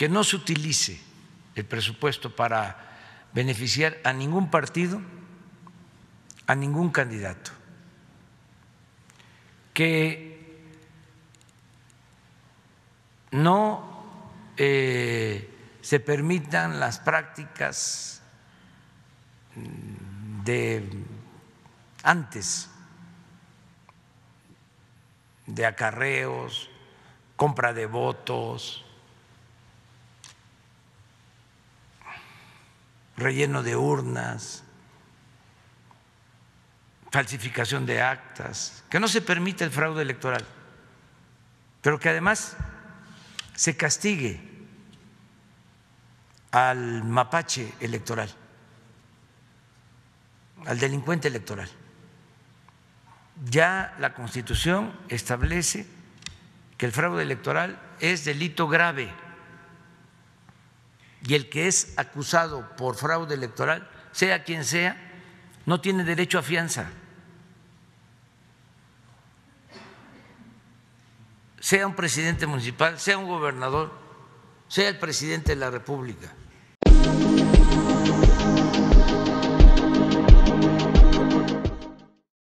que no se utilice el presupuesto para beneficiar a ningún partido, a ningún candidato, que no se permitan las prácticas de antes, de acarreos, compra de votos, relleno de urnas, falsificación de actas, que no se permita el fraude electoral, pero que además se castigue al mapache electoral, al delincuente electoral. Ya la Constitución establece que el fraude electoral es delito grave y el que es acusado por fraude electoral, sea quien sea, no tiene derecho a fianza, sea un presidente municipal, sea un gobernador, sea el presidente de la República.